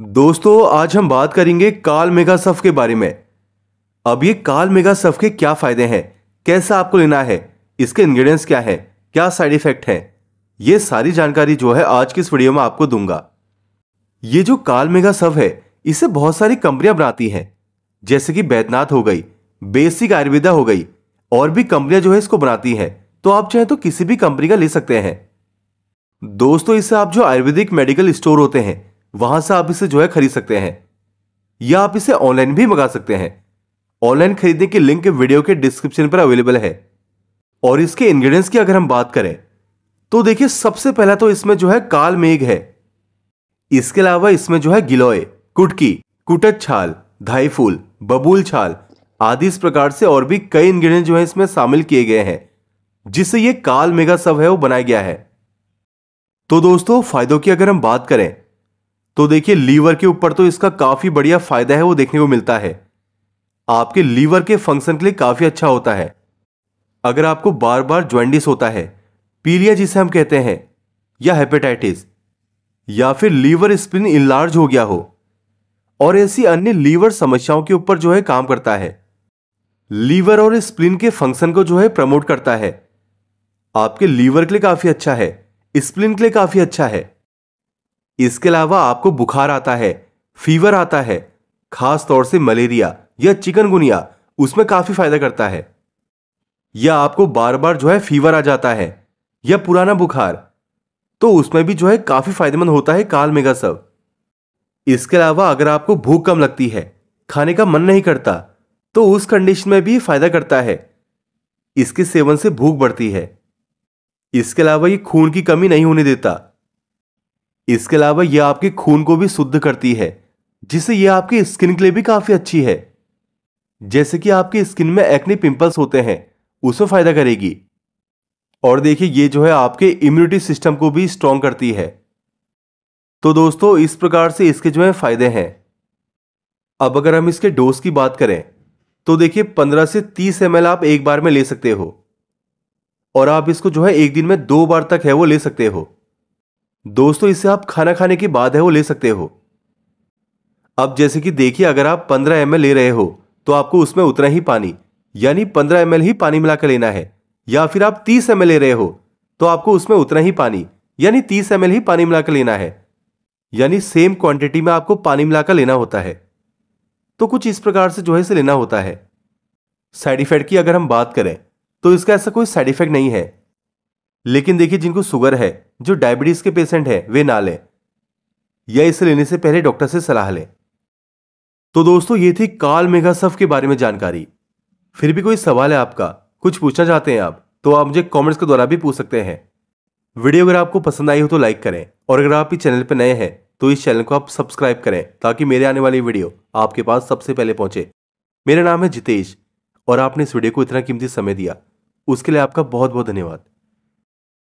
दोस्तों आज हम बात करेंगे कालमेघासव के बारे में। अब ये कालमेघासव के क्या फायदे हैं, कैसे आपको लेना है, इसके इंग्रेडिएंट्स क्या हैं, क्या साइड इफेक्ट हैं, ये सारी जानकारी जो है आज की इस वीडियो में आपको दूंगा। ये जो कालमेघासव है इसे बहुत सारी कंपनियां बनाती हैं, जैसे कि बैद्यनाथ हो गई, बेसिक आयुर्वेदा हो गई और भी कंपनियां जो है इसको बनाती हैं, तो आप चाहे तो किसी भी कंपनी का ले सकते हैं। दोस्तों इसे आप जो आयुर्वेदिक मेडिकल स्टोर होते हैं वहां से आप इसे जो है खरीद सकते हैं या आप इसे ऑनलाइन भी मंगा सकते हैं। ऑनलाइन खरीदने की लिंक वीडियो के डिस्क्रिप्शन पर अवेलेबल है। और इसके इंग्रेडिएंट्स की अगर हम बात करें तो देखिए, सबसे पहला तो इसमें जो है कालमेघ है। इसके अलावा इसमें जो है गिलोय, कुटकी, कुटज छाल, धाई फूल, बबूल छाल आदि, इस प्रकार से और भी कई इंग्रेडिएंट जो है इसमें शामिल किए गए हैं, जिससे ये कालमेघासव है वो बनाया गया है। तो दोस्तों फायदों की अगर हम बात करें तो देखिए, लीवर के ऊपर तो इसका काफी बढ़िया फायदा है वो देखने को मिलता है। आपके लीवर के फंक्शन के लिए काफी अच्छा होता है। अगर आपको बार बार ज्वाइंडिस होता है, पीलिया जिसे हम कहते हैं, या हेपेटाइटिस, या फिर लीवर स्प्लीन इनलार्ज हो गया हो और ऐसी अन्य लीवर समस्याओं के ऊपर जो है काम करता है। लीवर और स्प्लीन के फंक्शन को जो है प्रमोट करता है। आपके लीवर के लिए काफी अच्छा है, स्प्लीन के लिए काफी अच्छा है। इसके अलावा आपको बुखार आता है, फीवर आता है, खास तौर से मलेरिया या चिकनगुनिया, उसमें काफी फायदा करता है। या आपको बार बार जो है फीवर आ जाता है या पुराना बुखार, तो उसमें भी जो है काफी फायदेमंद होता है कालमेघासव। इसके अलावा अगर आपको भूख कम लगती है, खाने का मन नहीं करता, तो उस कंडीशन में भी फायदा करता है। इसके सेवन से भूख बढ़ती है। इसके अलावा ये खून की कमी नहीं होने देता। इसके अलावा यह आपके खून को भी शुद्ध करती है, जिससे यह आपकी स्किन के लिए भी काफी अच्छी है। जैसे कि आपकी स्किन में एक्ने पिंपल्स होते हैं, उसमें फायदा करेगी। और देखिए ये जो है आपके इम्यूनिटी सिस्टम को भी स्ट्रांग करती है। तो दोस्तों इस प्रकार से इसके जो है फायदे हैं। अब अगर हम इसके डोज की बात करें तो देखिए 15 से 30 ml आप एक बार में ले सकते हो और आप इसको जो है एक दिन में 2 बार तक है वो ले सकते हो। दोस्तों इसे आप खाना खाने के बाद है वो ले सकते हो। अब जैसे कि देखिए, अगर आप 15 ml ले रहे हो तो आपको उसमें उतना ही पानी यानी 15 ml ही पानी मिलाकर लेना है, या फिर आप 30 ml ले रहे हो तो आपको उसमें उतना ही पानी यानी 30 ml ही पानी मिलाकर लेना है, यानी सेम क्वांटिटी में आपको पानी मिलाकर लेना होता है। तो कुछ इस प्रकार से जो है इसे लेना होता है। साइड इफेक्ट की अगर हम बात करें तो इसका ऐसा कोई साइड इफेक्ट नहीं है, लेकिन देखिए जिनको शुगर है, जो डायबिटीज के पेशेंट हैं, वे ना लें या इसे लेने से पहले डॉक्टर से सलाह लें। तो दोस्तों ये थी कालमेघासव के बारे में जानकारी। फिर भी कोई सवाल है आपका, कुछ पूछना चाहते हैं आप, तो आप मुझे कमेंट्स के द्वारा भी पूछ सकते हैं। वीडियो अगर आपको पसंद आई हो तो लाइक करें और अगर आप इस चैनल पर नए हैं तो इस चैनल को आप सब्सक्राइब करें ताकि मेरे आने वाली वीडियो आपके पास सबसे पहले पहुंचे। मेरा नाम है जितेश और आपने इस वीडियो को इतना कीमती समय दिया, उसके लिए आपका बहुत बहुत धन्यवाद।